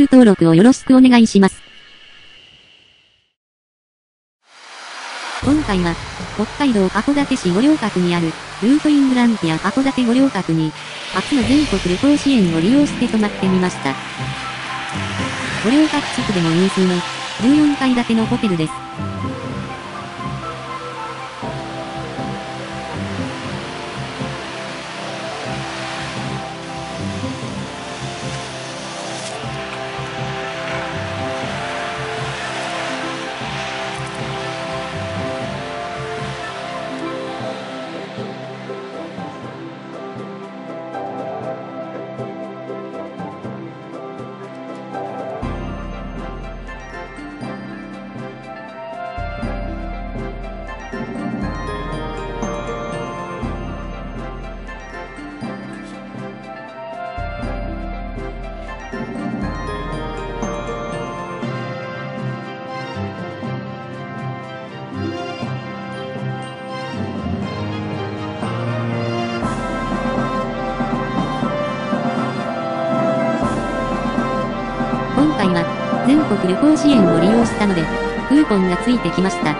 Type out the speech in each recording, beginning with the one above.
ル登録をよろしくお願いします。今回は、北海道函館市五稜郭にある、ルートイングランピア函館五稜郭に、初の全国旅行支援を利用して泊まってみました。五稜郭地区でも有数の、14階建てのホテルです。全国旅行支援を利用したので、クーポンがついてきました。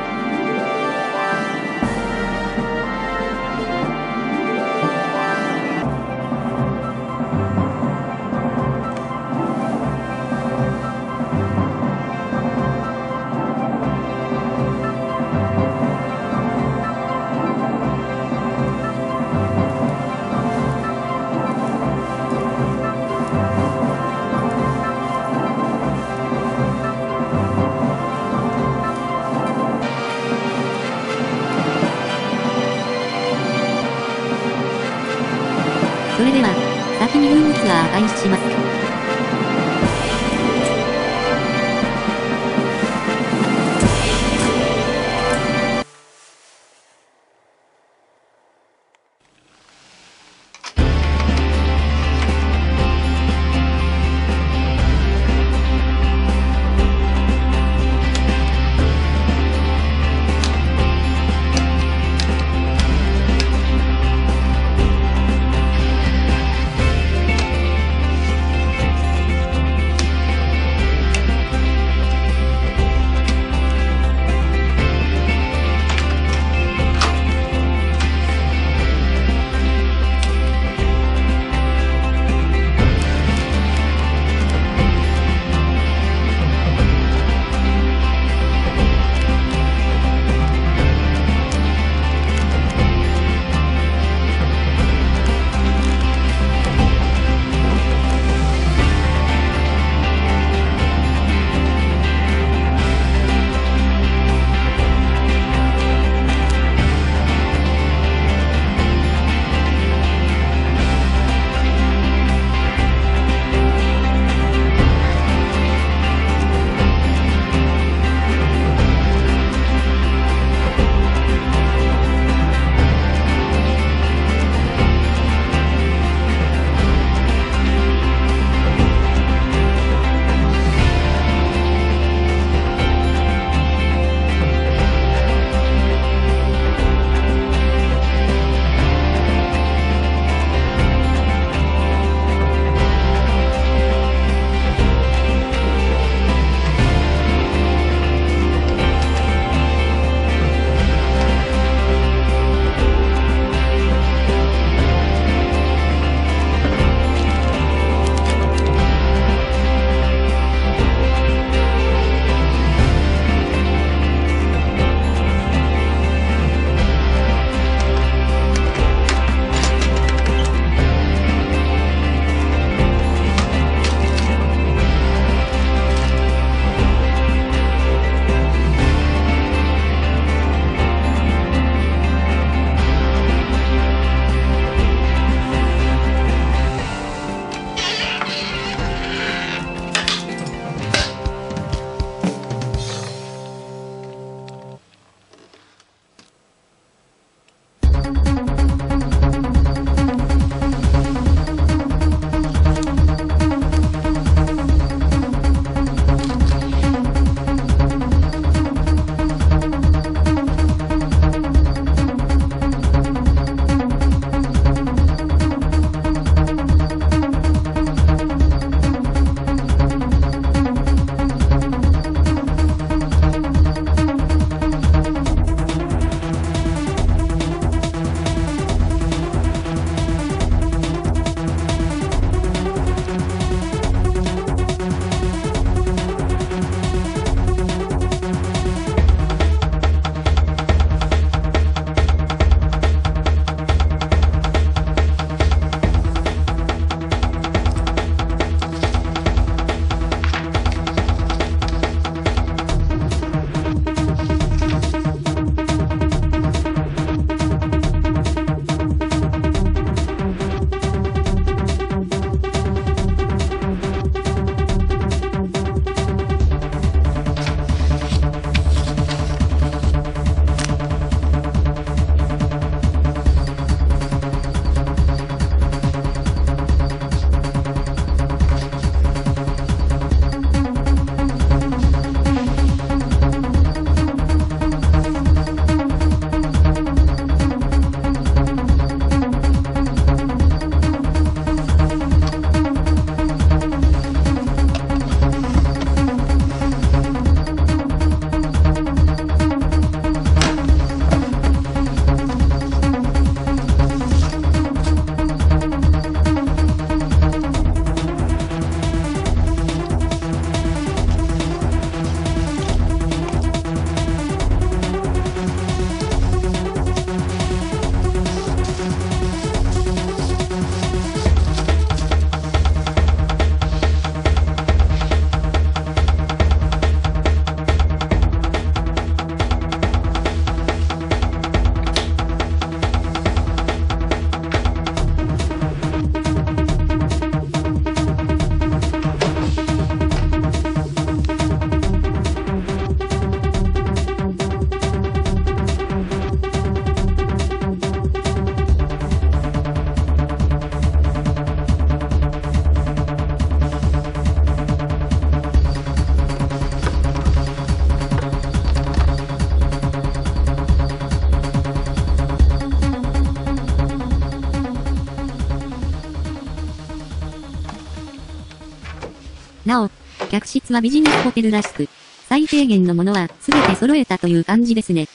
それでは、先にルームツアー開始します。なお、客室はビジネスホテルらしく、最低限のものは全て揃えたという感じですね。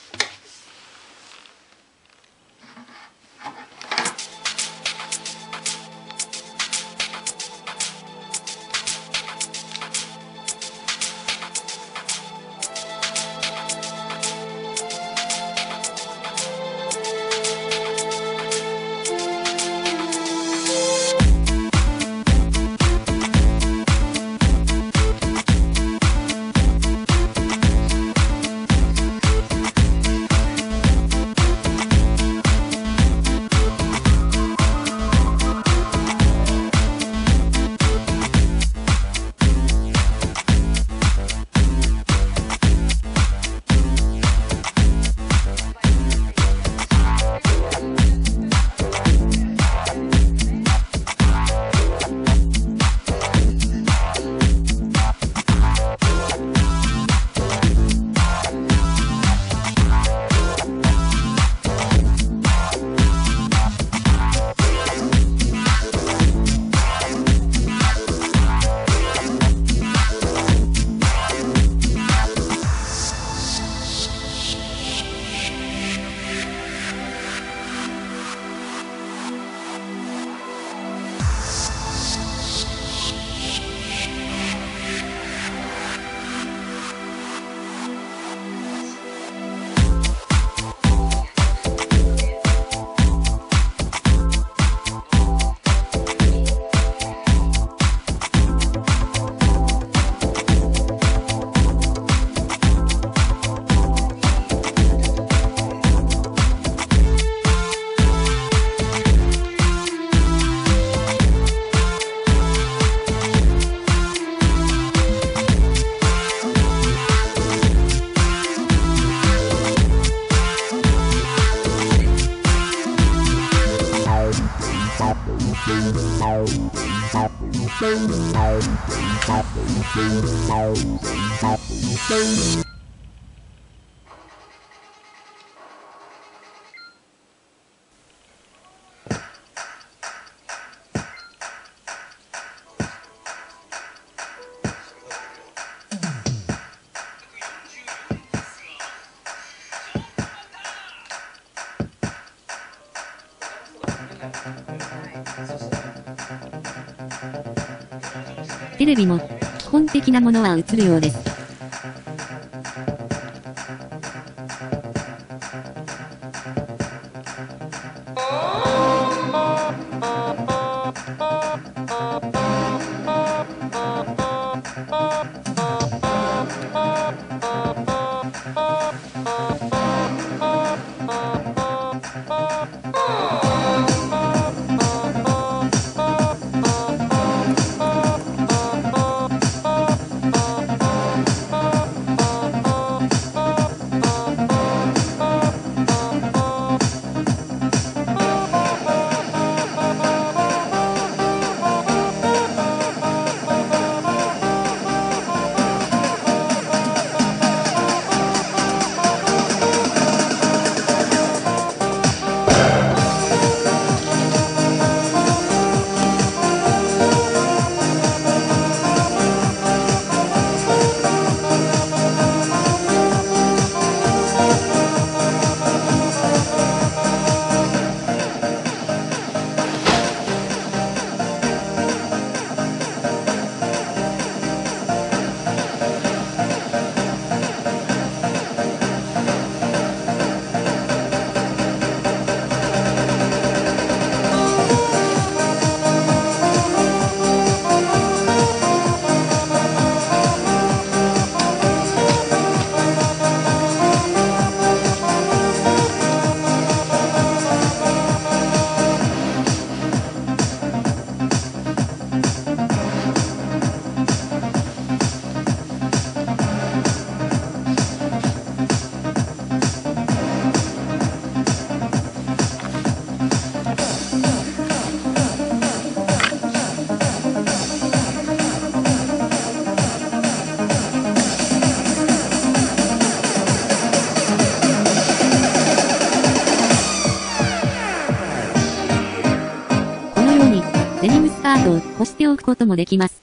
テレビも基本的なものは映るようです。デニムスカートを干しておくこともできます。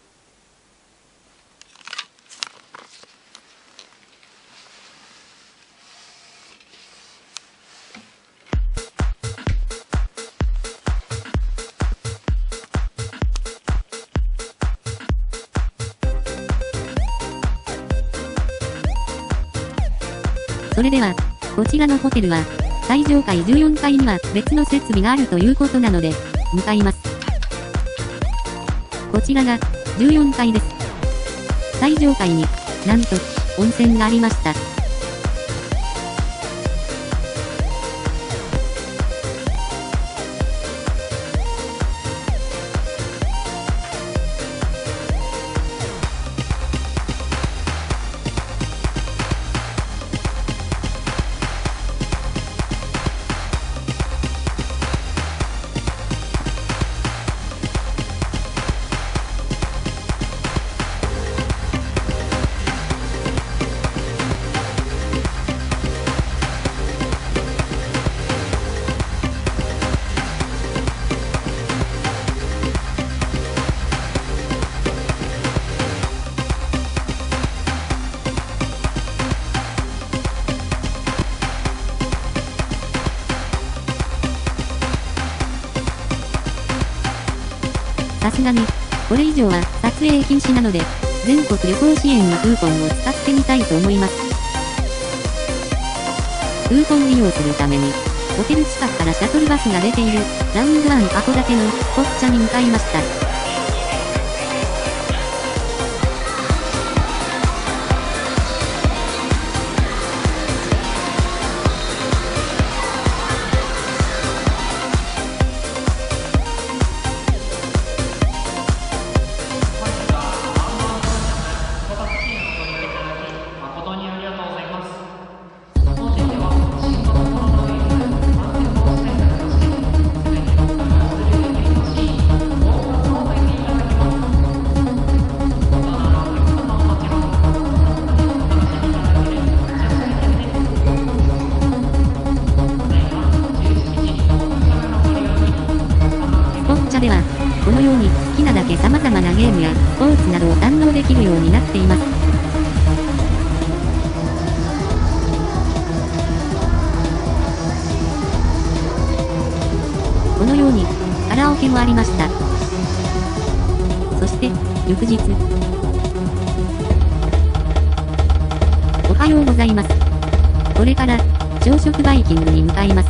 それでは、こちらのホテルは、最上階14階には別の設備があるということなので、向かいます。こちらが、14階です。最上階に、なんと、温泉がありました。さすがに、これ以上は撮影禁止なので、全国旅行支援のクーポンを使ってみたいと思います。クーポン利用するために、ホテル近くからシャトルバスが出ている、ラウンド1函館のポッチャに向かいました。では、このように好きなだけ様々なゲームやスポーツなどを堪能できるようになっています。このようにカラオケもありました。そして、翌日。おはようございます。これから朝食バイキングに向かいます。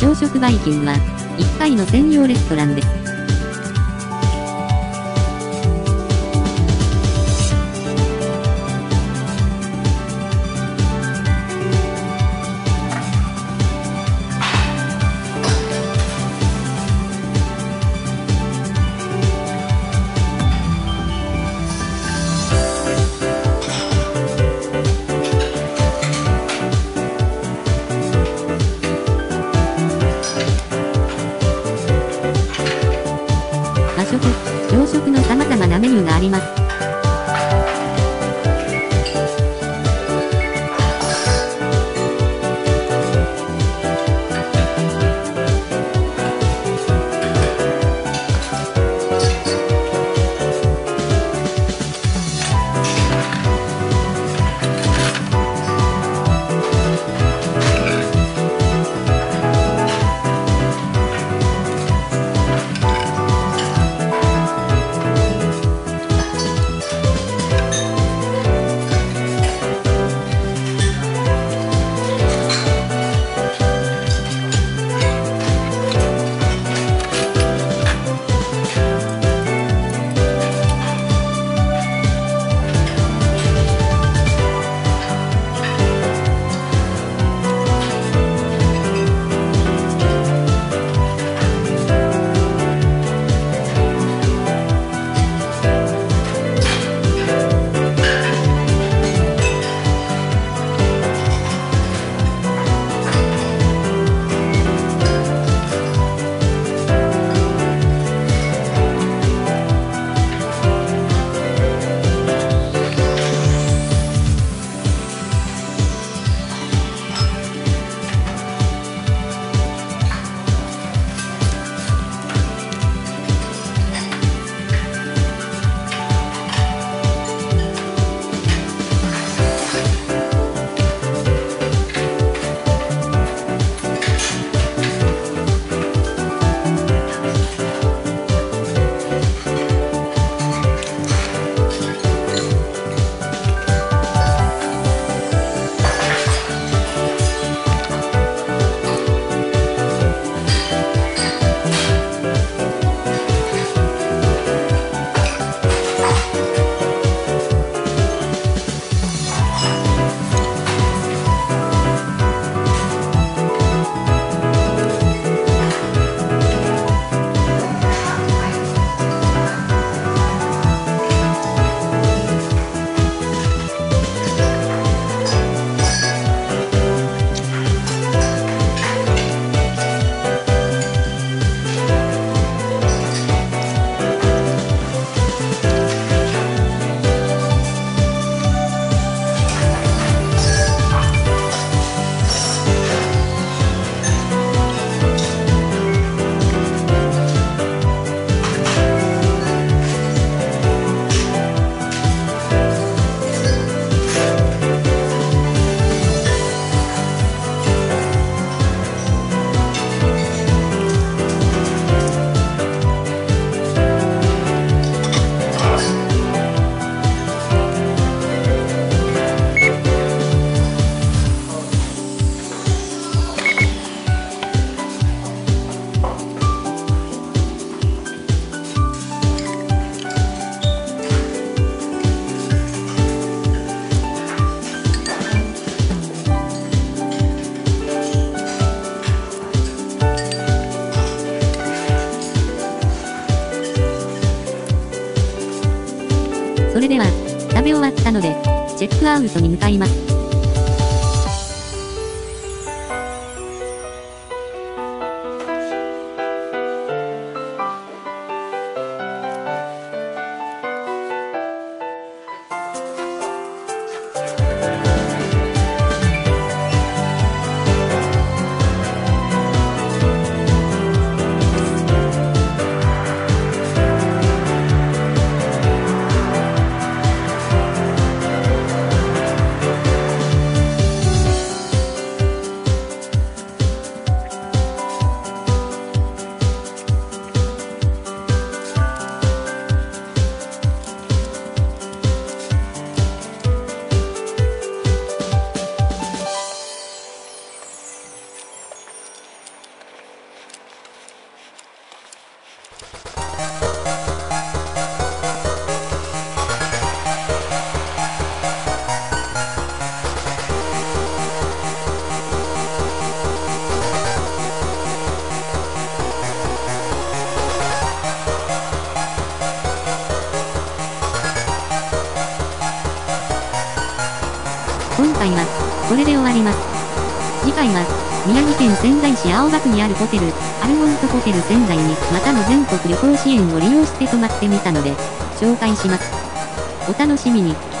朝食バイキングは1階の専用レストランです。それでは、食べ終わったので、チェックアウトに向かいます。今回は、これで終わります。次回は、宮城県仙台市青葉区にあるホテル、アルモントホテル仙台に、またも全国旅行支援を利用して泊まってみたので、紹介します。お楽しみに。